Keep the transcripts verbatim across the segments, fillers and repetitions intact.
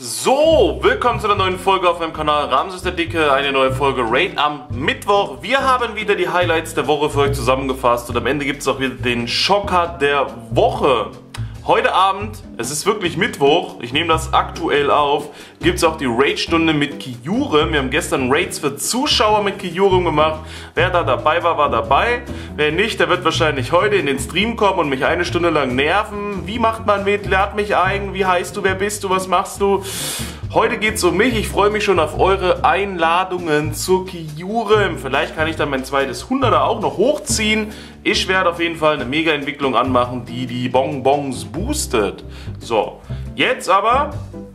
So, willkommen zu einer neuen Folge auf meinem Kanal Ramses der Dicke, eine neue Folge Raid am Mittwoch. Wir haben wieder die Highlights der Woche für euch zusammengefasst und am Ende gibt es auch wieder den Schocker der Woche. Heute Abend, es ist wirklich Mittwoch, ich nehme das aktuell auf, gibt es auch die Raid-Stunde mit Kyurem. Wir haben gestern Raids für Zuschauer mit Kyurem gemacht. Wer da dabei war, war dabei. Wer nicht, der wird wahrscheinlich heute in den Stream kommen und mich eine Stunde lang nerven. Wie macht man mit? Lad mich ein. Wie heißt du? Wer bist du? Was machst du? Heute geht es um mich. Ich freue mich schon auf eure Einladungen zu Kyurem. Vielleicht kann ich dann mein zweites Hunderter auch noch hochziehen. Ich werde auf jeden Fall eine Mega-Entwicklung anmachen, die die Bonbons boostet. So, jetzt aber...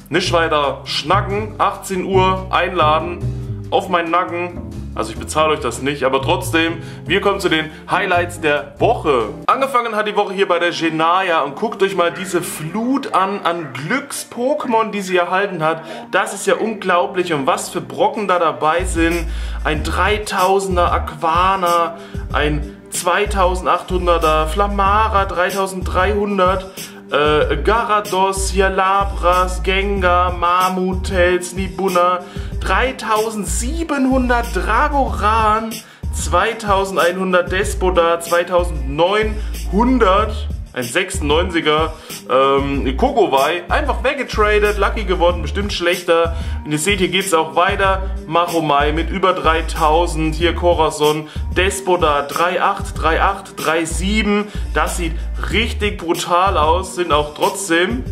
nicht weiter schnacken, achtzehn Uhr einladen, auf meinen Nacken. Also ich bezahle euch das nicht, aber trotzdem, wir kommen zu den Highlights der Woche. Angefangen hat die Woche hier bei der Jenaya und guckt euch mal diese Flut an, an Glücks-Pokémon, die sie erhalten hat. Das ist ja unglaublich und was für Brocken da dabei sind. Ein dreitausender Aquana, ein zweitausendachthunderter Flamara, dreitausenddreihundert. Äh, Garados, hier Labras, Gengar, Marmut, Tels, Nibuna, dreitausendsiebenhundert Dragoran, zweitausendeinhundert Despodar, zweitausendneunhundert, ein sechsundneunziger, ähm, Kogowai, einfach weggetradet, Lucky geworden, bestimmt schlechter. Und ihr seht, hier geht es auch weiter, Machomai mit über dreitausend, hier Corazon, Despodar drei acht, drei acht, drei sieben, das sieht richtig brutal aus, sind auch trotzdem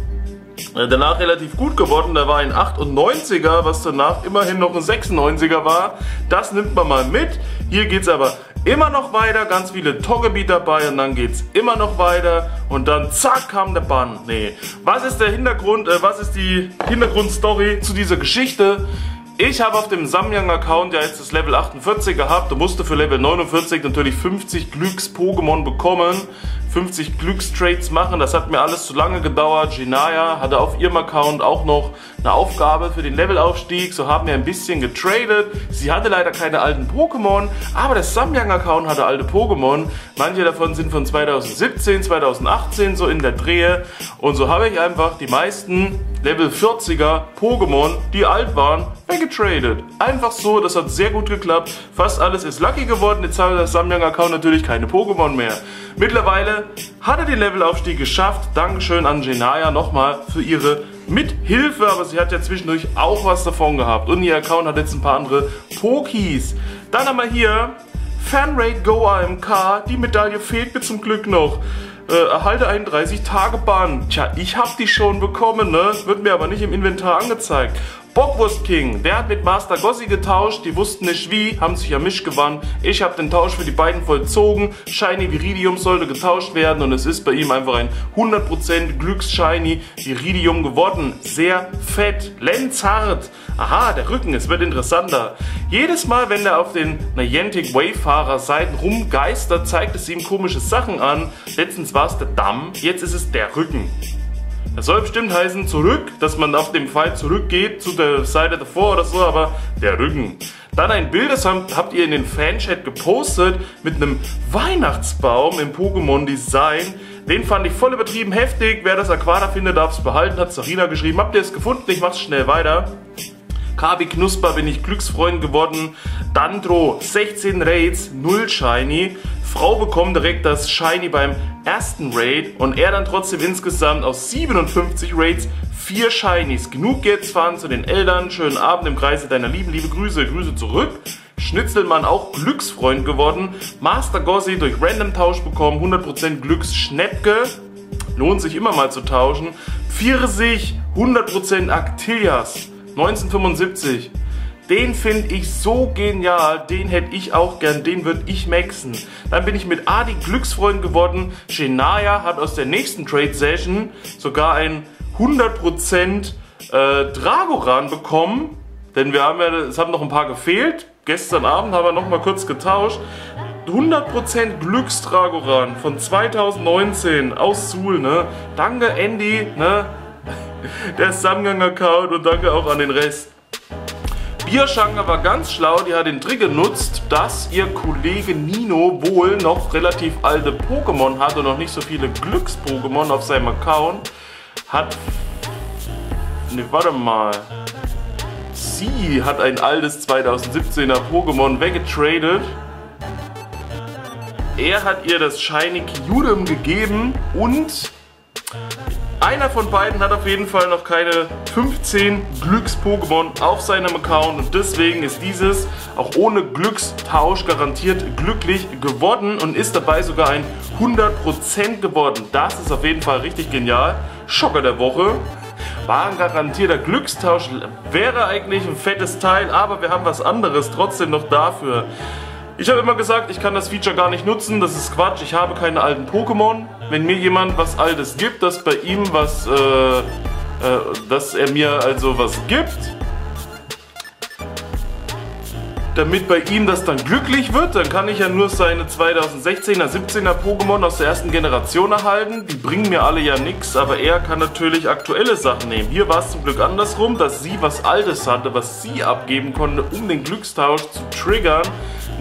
danach relativ gut geworden. Da war ein achtundneunziger, was danach immerhin noch ein sechsundneunziger war, das nimmt man mal mit. Hier geht es aber immer noch weiter, ganz viele Togebi dabei und dann geht's immer noch weiter und dann zack kam der Bann. Nee, was ist der Hintergrund, äh, was ist die Hintergrundstory zu dieser Geschichte? Ich habe auf dem Samyang-Account ja jetzt das Level achtundvierzig gehabt und musste für Level neunundvierzig natürlich fünfzig Glücks-Pokémon bekommen, fünfzig Glückstrades machen. Das hat mir alles zu lange gedauert. Jenaya hatte auf ihrem Account auch noch eine Aufgabe für den Levelaufstieg, so haben wir ein bisschen getradet. Sie hatte leider keine alten Pokémon, aber der Samyang-Account hatte alte Pokémon. Manche davon sind von zweitausendsiebzehn, zweitausendachtzehn, so in der Drehe. Und so habe ich einfach die meisten Level vierziger Pokémon, die alt waren, weggetradet. Einfach so, das hat sehr gut geklappt. Fast alles ist Lucky geworden. Jetzt habe ich das Samyang-Account natürlich keine Pokémon mehr. Mittlerweile hat er den Levelaufstieg geschafft. Dankeschön an Jenaya nochmal für ihre Mithilfe, aber sie hat ja zwischendurch auch was davon gehabt. Und ihr Account hat jetzt ein paar andere Pokis. Dann haben wir hier Fanrate Go A M K. Die Medaille fehlt mir zum Glück noch. Äh, erhalte einen dreißig Tage Bann. Tja, ich hab die schon bekommen, ne? Wird mir aber nicht im Inventar angezeigt. Bockwurst King, der hat mit Master Gossi getauscht, die wussten nicht wie, haben sich an mich gewandt. Ich habe den Tausch für die beiden vollzogen, Shiny Viridium sollte getauscht werden und es ist bei ihm einfach ein hundert Prozent Glücks-Shiny Viridium geworden. Sehr fett, lenzhart. Aha, der Rücken, es wird interessanter. Jedes Mal, wenn er auf den Niantic Wayfarer Seiten rumgeistert, zeigt es ihm komische Sachen an. Letztens war es der Damm, jetzt ist es der Rücken. Das soll bestimmt heißen zurück, dass man auf dem Pfeil zurückgeht zu der Seite davor oder so, aber der Rücken. Dann ein Bild, das habt ihr in den Fanchat gepostet mit einem Weihnachtsbaum im Pokémon-Design. Den fand ich voll übertrieben heftig. Wer das Aquana findet, darf es behalten, hat Sarina geschrieben. Habt ihr es gefunden? Ich mach's schnell weiter. Kabi Knusper, bin ich Glücksfreund geworden. Dantro, sechzehn Raids, null Shiny. Frau bekommt direkt das Shiny beim ersten Raid und er dann trotzdem insgesamt aus siebenundfünfzig Raids vier Shinies. Genug jetzt, fahren zu den Eltern, schönen Abend im Kreise deiner Lieben, liebe Grüße, Grüße zurück. Schnitzelmann auch Glücksfreund geworden. Master Gossi durch Random Tausch bekommen, hundert Prozent Glücksschnäppke. Lohnt sich immer mal zu tauschen. Pfirsich, hundert Prozent Actilias, neunzehnhundertfünfundsiebzig. Den finde ich so genial, den hätte ich auch gern, den würde ich maxen. Dann bin ich mit Adi Glücksfreund geworden. Jenaya hat aus der nächsten Trade Session sogar ein hundert Prozent äh, Dragoran bekommen. Denn wir haben ja, es haben noch ein paar gefehlt. Gestern Abend haben wir nochmal kurz getauscht. hundert Prozent Glücksdragoran von zweitausendneunzehn aus Suhl, ne? Danke Andy, ne? Der Samyang-Account und danke auch an den Rest. Bierschanga war ganz schlau, die hat den Trick genutzt, dass ihr Kollege Nino wohl noch relativ alte Pokémon hat und noch nicht so viele Glücks-Pokémon auf seinem Account. Hat Ne, warte mal. Sie hat ein altes zweitausendsiebzehner Pokémon weggetradet. Er hat ihr das Shiny Kyurem gegeben und einer von beiden hat auf jeden Fall noch keine fünfzehn Glücks-Pokémon auf seinem Account und deswegen ist dieses auch ohne Glückstausch garantiert glücklich geworden und ist dabei sogar ein hundert Prozent geworden. Das ist auf jeden Fall richtig genial. Schocker der Woche. War ein garantierter Glückstausch, wäre eigentlich ein fettes Teil, aber wir haben was anderes trotzdem noch dafür. Ich habe immer gesagt, ich kann das Feature gar nicht nutzen, das ist Quatsch, ich habe keine alten Pokémon. Wenn mir jemand was Altes gibt, dass bei ihm was, äh, äh, dass er mir also was gibt, damit bei ihm das dann glücklich wird, dann kann ich ja nur seine zweitausendsechzehner, siebzehner Pokémon aus der ersten Generation erhalten. Die bringen mir alle ja nichts, aber er kann natürlich aktuelle Sachen nehmen. Hier war es zum Glück andersrum, dass sie was Altes hatte, was sie abgeben konnte, um den Glückstausch zu triggern.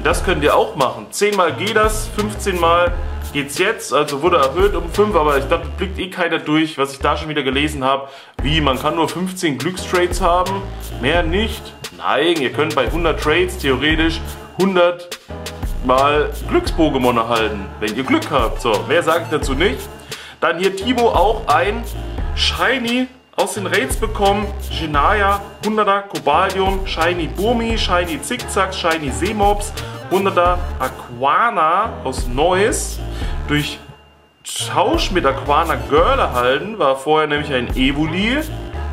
Das könnt ihr auch machen. zehnmal geht das, fünfzehnmal geht's jetzt, also wurde erhöht um fünf, aber ich glaube, blickt eh keiner durch, was ich da schon wieder gelesen habe, wie man kann nur fünfzehn Glückstrades haben, mehr nicht. Nein, ihr könnt bei hundert Trades theoretisch hundert mal Glücks-Pokémon erhalten, wenn ihr Glück habt. So, mehr sage ich dazu nicht. Dann hier Tibo auch ein Shiny aus den Raids bekommen, Jenaya, hunderter Cobalium, Shiny Burmi, Shiny Zickzack, Shiny Seemops, hunderter Aquana aus Neuss, durch Tausch mit Aquana Girl erhalten, war vorher nämlich ein Evoli,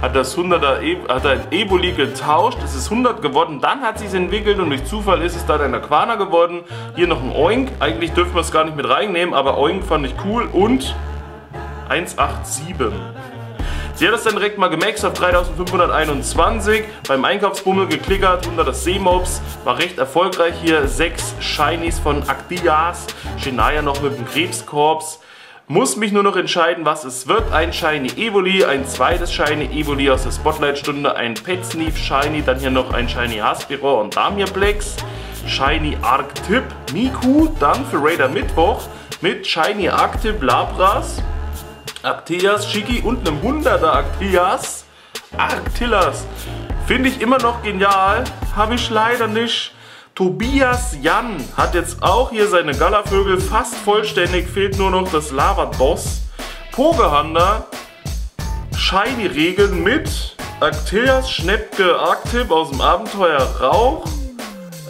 hat das hunderter e hat ein Evoli getauscht, es ist hundert geworden, dann hat sie es entwickelt und durch Zufall ist es dann ein Aquana geworden, hier noch ein Oink, eigentlich dürfen wir es gar nicht mit reinnehmen, aber Oink fand ich cool und hundertsiebenundachtzig. Sie hat das dann direkt mal gemaxt auf dreitausendfünfhunderteinundzwanzig, beim Einkaufsbummel geklickert, hunderter Seemops, war recht erfolgreich hier, sechs Shinies von Aktias, Jenaya noch mit dem Krebskorps, muss mich nur noch entscheiden, was es wird, ein Shiny Evoli, ein zweites Shiny Evoli aus der Spotlight-Stunde, ein Petsneef Shiny, dann hier noch ein Shiny Haspiro und Damian Blacks, Shiny Arctip Miku, dann für Raider Mittwoch mit Shiny Arctip Lapras, Actillas, Shiki und einem hunderter Actillas. Actillas. Finde ich immer noch genial. Habe ich leider nicht. Tobias Jan hat jetzt auch hier seine Galavögel fast vollständig. Fehlt nur noch das Lavados. Pogehanda. Shiny Regeln mit Actillas, Schnepke, Arctip aus dem Abenteuer Rauch.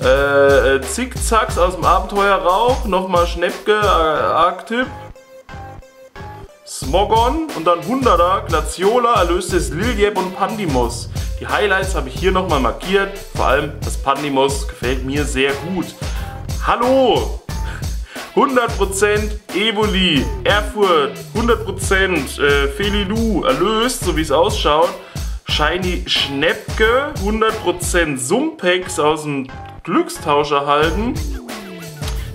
Äh, Zickzacks aus dem Abenteuer Rauch. Nochmal Schnepke, äh, Arctip. Smogon und dann hunderter Glaciola, erlöstes Liljeb und Pandimos. Die Highlights habe ich hier nochmal markiert, vor allem das Pandimos gefällt mir sehr gut. Hallo! hundert Prozent Evoli, Erfurt, hundert Prozent äh, Felilu, erlöst, so wie es ausschaut. Shiny Schnepke, hundert Prozent Sumpex aus dem Glückstausch erhalten.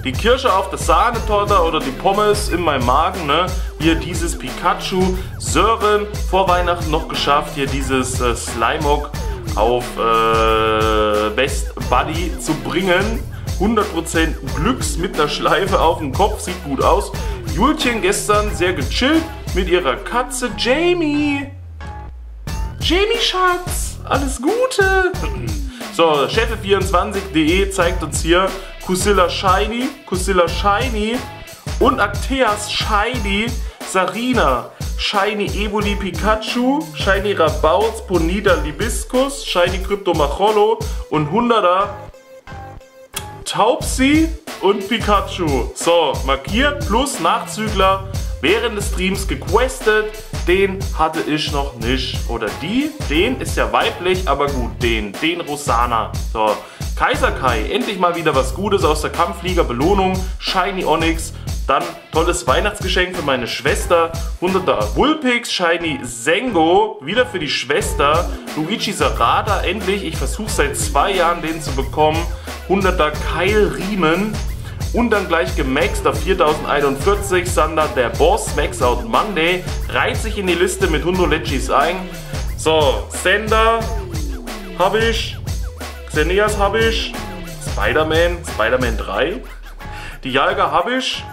Die Kirsche auf der Sahnetorte oder die Pommes in meinem Magen, ne? Hier dieses Pikachu, Sören, vor Weihnachten noch geschafft, hier dieses äh, Slimeog auf äh, Best Buddy zu bringen. hundert Prozent Glücks mit einer Schleife auf dem Kopf, sieht gut aus. Julchen gestern sehr gechillt mit ihrer Katze Jamie. Jamie, Schatz, alles Gute. So, chefe vierundzwanzig punkt de zeigt uns hier Kusilla Shiny, Kusilla Shiny und Acteas Shiny, Sarina, Shiny Evoli Pikachu, Shiny Rabauz, Bonita Libiscus, Shiny Cryptomacholo und hunderter Taubsi und Pikachu. So, markiert plus Nachzügler während des Streams gequestet. Den hatte ich noch nicht. Oder die, den ist ja weiblich, aber gut, den, den Rosana. So, Kaiser Kai, endlich mal wieder was Gutes aus der Kampfflieger-Belohnung, Shiny Onyx, dann tolles Weihnachtsgeschenk für meine Schwester, hunderter Wulpix, Shiny Sengo, wieder für die Schwester, Luigi Sarada, endlich, ich versuche seit zwei Jahren den zu bekommen, hunderter Keilriemen. Und dann gleich gemaxt auf viertausendeinundvierzig, Sander, der Boss, Max Out Monday, reiht sich in die Liste mit hundert Legis ein. So, Sander habe ich, Xenias habe ich, Spider-Man, Spider-Man drei, die Jalga habe ich,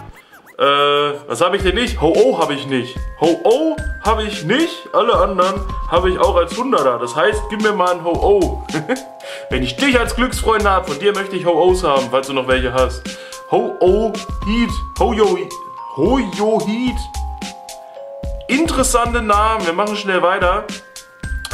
Äh, was habe ich denn nicht? Ho-Oh habe ich nicht. Ho-Oh habe ich nicht. Alle anderen habe ich auch als Hunderter. Das heißt, gib mir mal ein Ho-Oh. Wenn ich dich als Glücksfreund habe, von dir möchte ich Ho-Ohs haben, falls du noch welche hast. Ho-Oh Heat. Ho-Yo Heat. Ho-Yo Heat. Interessante Namen. Wir machen schnell weiter.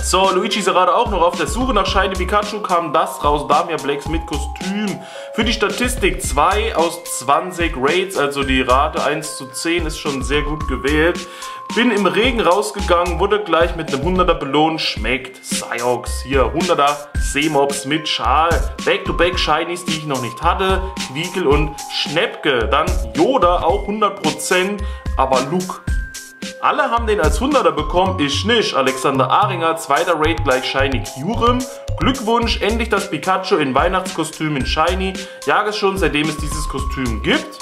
So, Luigi Sarada auch noch auf der Suche nach Shiny Pikachu kam das raus. Damian Blacks mit Kostüm. Für die Statistik zwei aus zwanzig Raids, also die Rate eins zu zehn ist schon sehr gut gewählt. Bin im Regen rausgegangen, wurde gleich mit einem Hunderter belohnt. Schmeckt Psyox. Hier Hunderter Seemops mit Schal. Back-to-Back Shinies, die ich noch nicht hatte. Quiekel und Schnäppke. Dann Yoda auch hundert Prozent, aber Luke. Alle haben den als Hunderter bekommen, ich nicht. Alexander Aringer, zweiter Raid gleich Shiny Kyurem. Glückwunsch, endlich das Pikachu in Weihnachtskostüm in Shiny. Jage es schon, seitdem es dieses Kostüm gibt.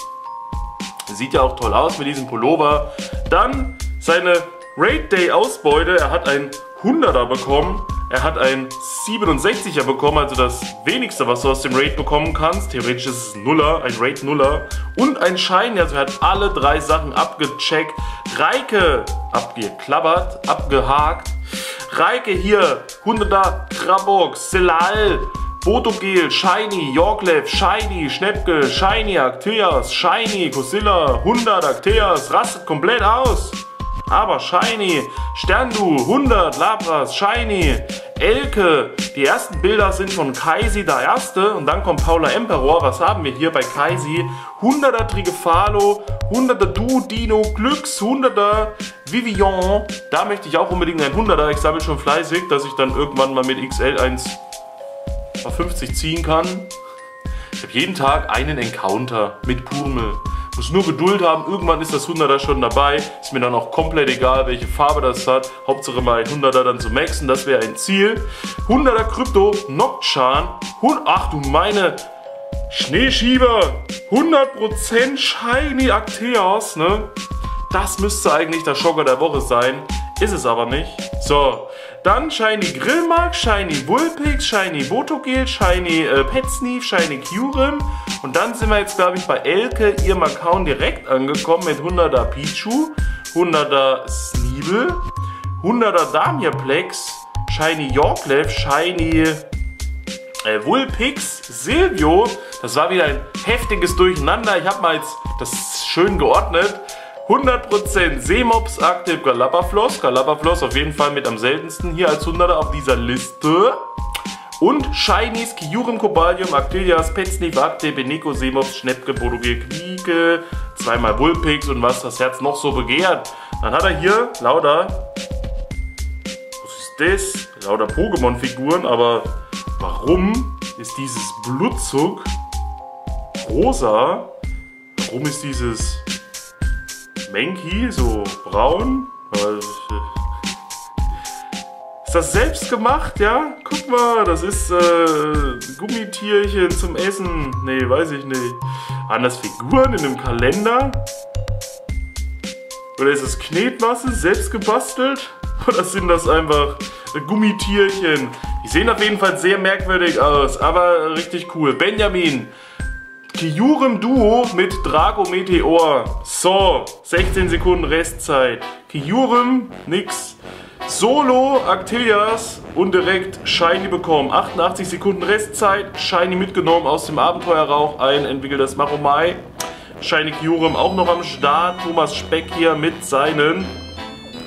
Sieht ja auch toll aus mit diesem Pullover. Dann seine Raid Day Ausbeute, er hat einen Hunderter bekommen. Er hat einen siebenundsechziger bekommen, also das wenigste, was du aus dem Raid bekommen kannst. Theoretisch ist es ein Nuller, ein Raid Nuller. Und ein Shiny, also er hat alle drei Sachen abgecheckt. Reike, abgeklappert, abgehakt. Reike hier, Hunderter, Krabox, Selal, Botogel, Shiny, Yorklef, Shiny, Schnäppke, Shiny, Arcteas, Shiny, Cosilla, hundert, Arcteas, rastet komplett aus. Aber Shiny, Sterndu, hundert, Labras, Shiny, Elke. Die ersten Bilder sind von Kaisi der Erste und dann kommt Paula Emperor. Was haben wir hier bei Kaisi? hunderter Trigefalo, hunderter Du, Dino, Glücks, hunderter Vivian. Da möchte ich auch unbedingt ein hunderter. Ich sammle schon fleißig, dass ich dann irgendwann mal mit X L eins auf fünfzig ziehen kann. Ich habe jeden Tag einen Encounter mit Purmel. Muss nur Geduld haben, irgendwann ist das hunderter schon dabei. Ist mir dann auch komplett egal, welche Farbe das hat. Hauptsache mal ein hunderter dann zu maxen, das wäre ein Ziel. hunderter Krypto, Nocturne. Ach du meine Schneeschieber. hundert Prozent Shiny Arcteas, ne? Das müsste eigentlich der Schocker der Woche sein. Ist es aber nicht. So, dann Shiny Grillmark, Shiny Bullpix, Shiny Botogel, Shiny äh, Petsneef, Shiny Kyurem. Und dann sind wir jetzt, glaube ich, bei Elke, ihrem Account direkt angekommen mit hunderter Pichu, hunderter Sneebel, hunderter Damiaplex, Shiny Yorklef, Shiny äh, Wulpix, Silvio. Das war wieder ein heftiges Durcheinander. Ich habe mal jetzt das schön geordnet. hundert Prozent Seemops, Aktiv, Galapafloss. Galapafloss auf jeden Fall mit am seltensten hier als hunderter auf dieser Liste. Und Shinies, Kyurem, Cobalium, Actelias, Petsnif, Akte, Benico, Seemops, Schnäppke, Bodogel, Quieke, zweimal Bullpix und was das Herz noch so begehrt. Dann hat er hier lauter, was ist das? Lauter Pokémon-Figuren, aber warum ist dieses Blutzug rosa? Warum ist dieses Menki so braun? Ist das selbst gemacht, ja? Guck mal, das ist äh, Gummitierchen zum Essen. Nee, weiß ich nicht. Waren das Figuren in einem Kalender? Oder ist das Knetmasse, selbst gebastelt? Oder sind das einfach Gummitierchen? Die sehen auf jeden Fall sehr merkwürdig aus, aber richtig cool. Benjamin, Kyurem Duo mit Drago Meteor. So, sechzehn Sekunden Restzeit. Kyurem, nix. Solo, Actelias und direkt Shiny bekommen. achtundachtzig Sekunden Restzeit. Shiny mitgenommen aus dem Abenteuerrauch. Ein entwickeltes Maromai. Shiny Kyurem auch noch am Start. Thomas Speck hier mit seinen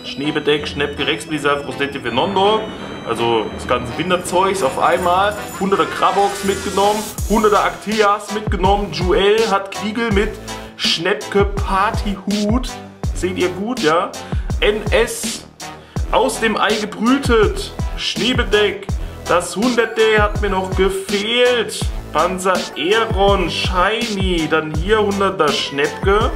Schneebedeck, Schnäppke, Rexblizzard, Frostette, Fernando. Also das ganze Winterzeugs auf einmal. hunderter Krabox mitgenommen, hunderter Arcteas mitgenommen. Joel hat Kriegel mit Schnäppke Partyhut. Seht ihr gut, ja? N S aus dem Ei gebrütet. Schneebedeck. Das hunderter hat mir noch gefehlt. Panzer Aeron Shiny. Dann hier hunderter Schnäppke.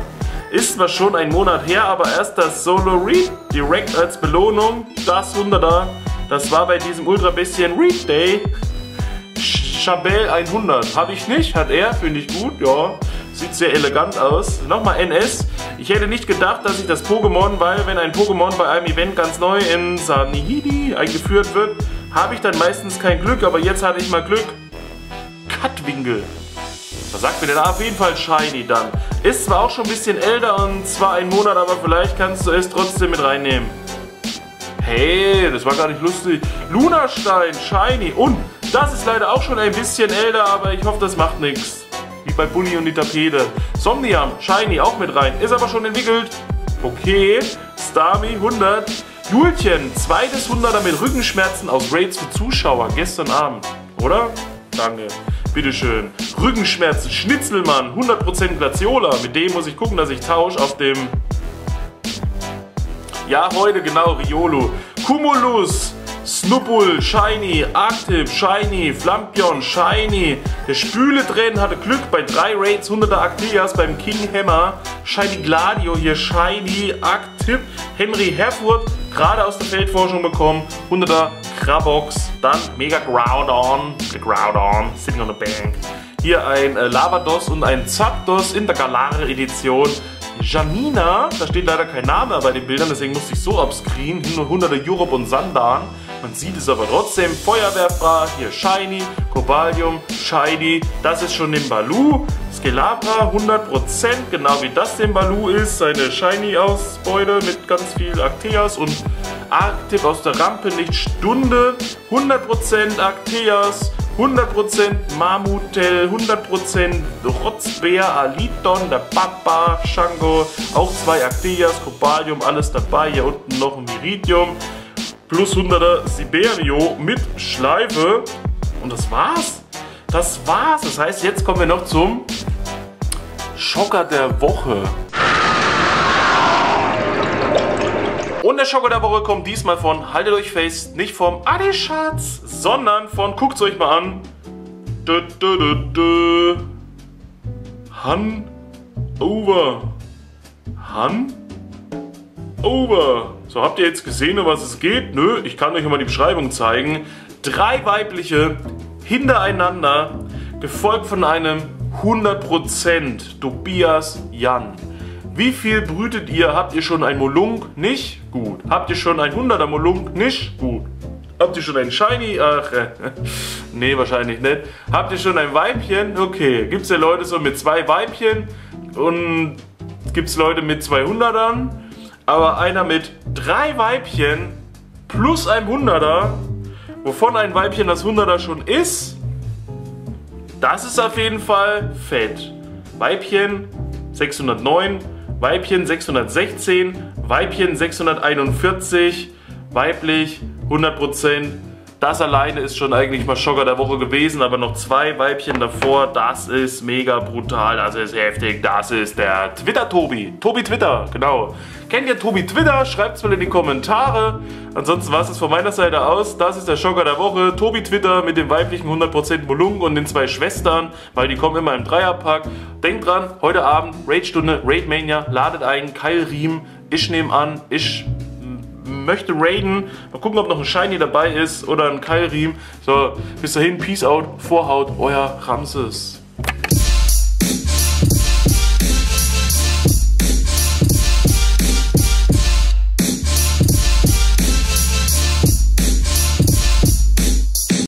Ist zwar schon ein Monat her, aber erst das Solo Read direkt als Belohnung. Das hunderter. Das war bei diesem Ultra Bestien Read Day. Chabelle hundert. Habe ich nicht, hat er, finde ich gut, ja. Sieht sehr elegant aus. Nochmal N S. Ich hätte nicht gedacht, dass ich das Pokémon, weil wenn ein Pokémon bei einem Event ganz neu in Sanihidi eingeführt wird, habe ich dann meistens kein Glück, aber jetzt hatte ich mal Glück. Katwinkel. Was sagt mir denn? Auf jeden Fall Shiny dann. Ist zwar auch schon ein bisschen älter und zwar einen Monat, aber vielleicht kannst du es trotzdem mit reinnehmen. Hey, das war gar nicht lustig. Lunastein, Shiny und das ist leider auch schon ein bisschen älter, aber ich hoffe, das macht nichts. Wie bei Bunny und die Tapete. Somniam, Shiny auch mit rein, ist aber schon entwickelt. Okay, Starmie hundert. Julchen, zweites hunderter mit Rückenschmerzen aus Raids für Zuschauer gestern Abend, oder? Danke. Bitteschön. Rückenschmerzen, Schnitzelmann, hundert Prozent Glaciola. Mit dem muss ich gucken, dass ich tausche auf dem... Ja, heute, genau, Riolo. Cumulus, Snubbul, Shiny, Arctip, Shiny, Flampion, Shiny. Der Spüle drin hatte Glück bei drei Raids, hunderter Actias beim King Hammer. Shiny Gladio hier, Shiny, Arctip, Henry Herford, gerade aus der Feldforschung bekommen, hunderter Krabox, dann Mega Groudon, Groudon, Sitting on the Bank. Hier ein äh, Lavados und ein Zapdos in der Galare Edition. Janina, da steht leider kein Name bei den Bildern, deswegen musste ich so abscreenen. hunderter Europe und Sandan, man sieht es aber trotzdem. Feuerwehrfra, hier Shiny, Cobalium, Shiny, das ist schon Nimbalu. Skelabra, hundert Prozent, genau wie das Nimbalu ist. Seine Shiny-Ausbeute mit ganz viel Arcteas und Arctip aus der Rampe, nicht Stunde. hundert Prozent Arcteas, hundert Prozent Mamutel, hundert Prozent Rotzbär, Aliton, der Papa, Shango, auch zwei Arcteas, Cobalium, alles dabei. Hier unten noch ein Viridium, plus hunderter Siberio mit Schleife. Und das war's. Das war's. Das heißt, jetzt kommen wir noch zum Schocker der Woche. Und der Schocker der Woche kommt diesmal von, haltet euch fest, nicht vom Adi-Schatz, sondern von, guckt's euch mal an, dö, dö, dö, dö. Hanover. Hanover. So, habt ihr jetzt gesehen, um was es geht? Nö, ich kann euch mal die Beschreibung zeigen. Drei weibliche hintereinander, gefolgt von einem hundert Prozent Tobias Jan. Wie viel brütet ihr? Habt ihr schon ein Molunk? Nicht? Gut. Habt ihr schon ein hunderter Molunk? Nicht? Gut. Habt ihr schon ein Shiny? Ach, nee, wahrscheinlich nicht. Habt ihr schon ein Weibchen? Okay. Gibt es ja Leute so mit zwei Weibchen und gibt es Leute mit zweihundertern, aber einer mit drei Weibchen plus ein hunderter, wovon ein Weibchen das hunderter schon ist, das ist auf jeden Fall fett. Weibchen sechshundertneun, Weibchen sechshundertsechzehn, Weibchen sechshunderteinundvierzig, weiblich hundert Prozent. Das alleine ist schon eigentlich mal Schocker der Woche gewesen, aber noch zwei Weibchen davor, das ist mega brutal, das ist heftig, das ist der Twitter-Tobi, Tobi-Twitter, genau. Kennt ihr Tobi-Twitter? Schreibt es mal in die Kommentare. Ansonsten war es von meiner Seite aus, das ist der Schocker der Woche, Tobi-Twitter mit dem weiblichen hundert Prozent Molung und den zwei Schwestern, weil die kommen immer im Dreierpack. Denkt dran, heute Abend, Raid-Stunde, Raid-Mania, ladet ein, Keilriemen, ich nehme an, ich... möchte raiden. Mal gucken, ob noch ein Shiny dabei ist oder ein Keilriemen. So, bis dahin, Peace out, Vorhaut, euer Ramses.